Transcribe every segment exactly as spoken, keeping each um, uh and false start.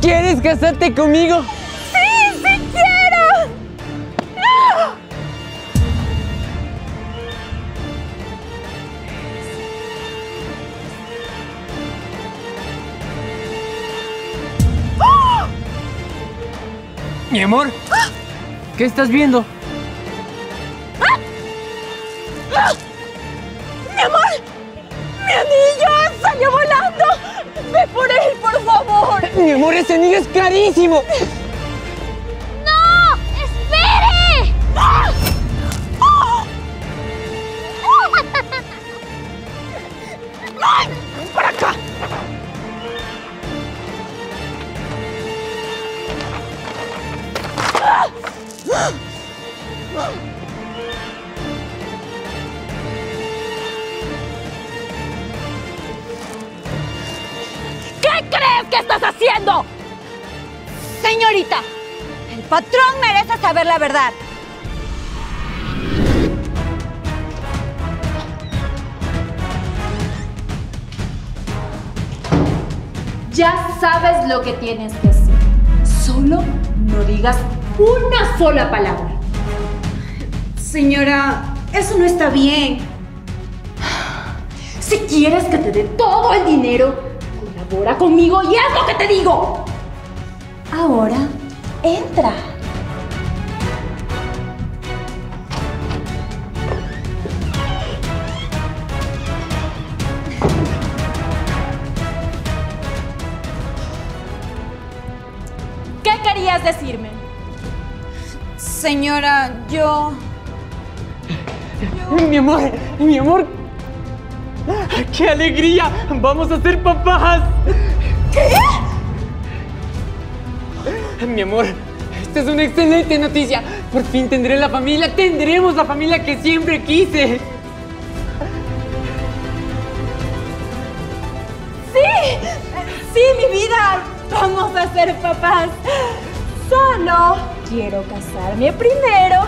¿Quieres casarte conmigo? ¡Sí, sí quiero! ¡No! ¡Oh! Mi amor, ¡ah! ¿Qué estás viendo? ¡Ah! ¡Ah! ¡Mi amor! ¡Mi anillo salió volando! ¡Ve por él, por favor! ¡Mi amor, ese anillo es carísimo! ¡No! ¡Espere! ¡Ah! ¡Oh! ¡Oh! ¡Ay! ¡Para acá! ¡Ah! ¡Ah! ¡Ah! ¿Qué estás haciendo? Señorita, el patrón merece saber la verdad. Ya sabes lo que tienes que hacer. Solo no digas una sola palabra. Señora, eso no está bien. Si quieres que te dé todo el dinero, ahora conmigo y haz lo que te digo. Ahora, entra. ¿Qué querías decirme? Señora, yo... yo... Mi amor, mi amor... ¡Qué alegría! ¡Vamos a ser papás! ¿Qué? Mi amor, esta es una excelente noticia. Por fin tendré la familia, tendremos la familia que siempre quise. ¡Sí! ¡Sí, mi vida! ¡Vamos a ser papás! Solo quiero casarme primero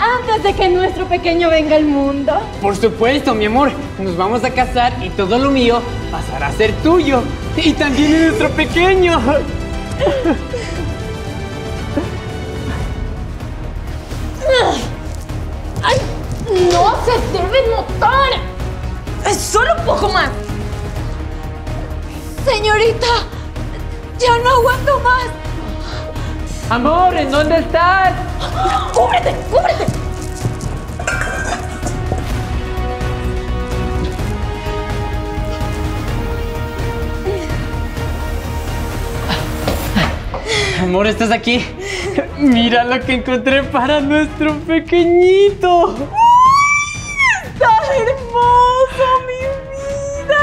antes de que nuestro pequeño venga al mundo. Por supuesto, mi amor. Nos vamos a casar y todo lo mío pasará a ser tuyo. Y también de nuestro pequeño. ¡Ay! ¡No se deben notar! ¡Solo un poco más! Señorita, ya no aguanto más. Amor, ¿en dónde estás? ¡Cúbrete! ¡Cúbrete! Amor, ¿estás aquí? Mira lo que encontré para nuestro pequeñito. ¡Ay, está hermoso, mi vida!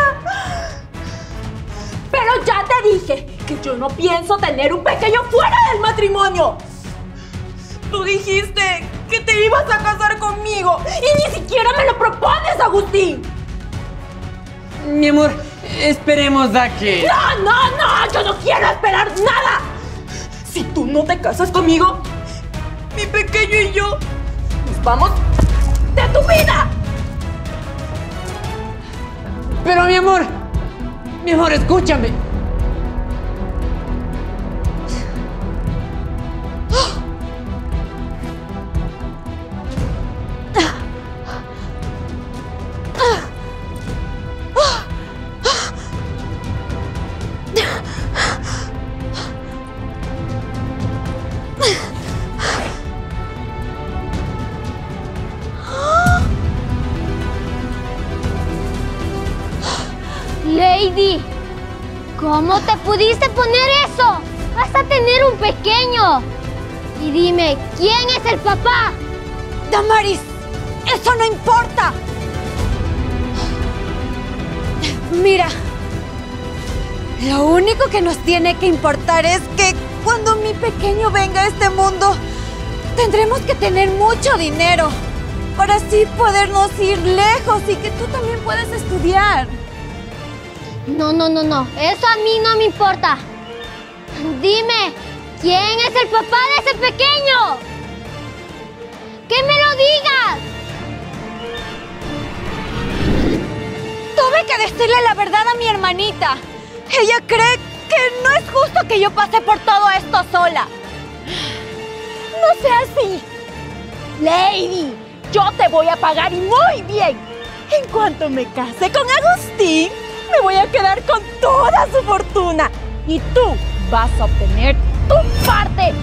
Pero ya te dije que yo no pienso tener un pequeño fuera del matrimonio. Tú dijiste que te ibas a casar conmigo y ni siquiera me lo propones, Agustín. Mi amor, esperemos a que... ¡No, no, no! ¡Yo no quiero esperar nada! Si tú no te casas conmigo, mi pequeño y yo nos vamos de tu vida. Pero mi amor, mi amor, escúchame. Lady, ¿cómo te pudiste poner eso? Vas a tener un pequeño. Y dime, ¿quién es el papá? Damaris, eso no importa. Mira, lo único que nos tiene que importar es que cuando mi pequeño venga a este mundo, tendremos que tener mucho dinero para así podernos ir lejos y que tú también puedas estudiar. No, no, no, no. Eso a mí no me importa. Dime, ¿quién es el papá de ese pequeño? ¡Que me lo digas! Tuve que decirle la verdad a mi hermanita. Ella cree que no es justo que yo pase por todo esto sola. No sea así. Lady, yo te voy a pagar y muy bien. En cuanto me case con Agustín, me voy a quedar con toda su fortuna. Y tú vas a obtener tu parte.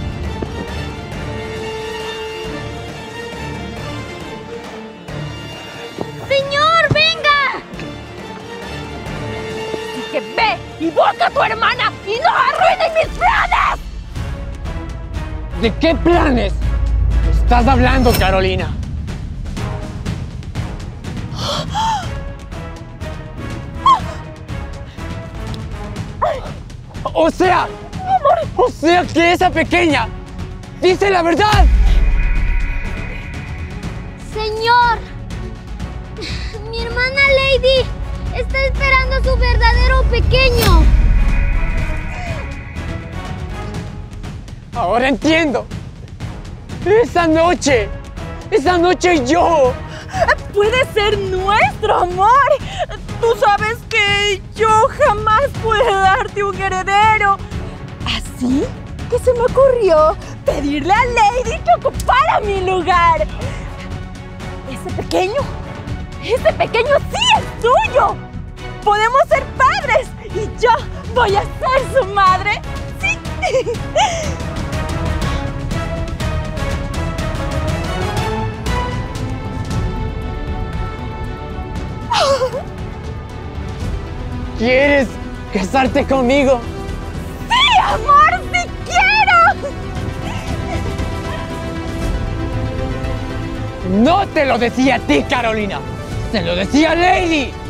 ¡Señor, venga! Así que ve y busca a tu hermana y no arruines mis planes. ¿De qué planes estás hablando, Carolina? O sea, o sea que esa pequeña dice la verdad. Señor, mi hermana Lady está esperando a su verdadero pequeño. Ahora entiendo. Esa noche, esa noche yo... Puede ser nuestro amor. Tú sabes que yo jamás pude darte un heredero. Así que se me ocurrió pedirle a Lady que ocupara mi lugar. Ese pequeño, ese pequeño sí es tuyo. Podemos ser padres y yo voy a ser su madre. Sí. ¿Quieres casarte conmigo? ¡Sí, amor! ¡Sí quiero! No te lo decía a ti, Carolina. Se lo decía a Lady.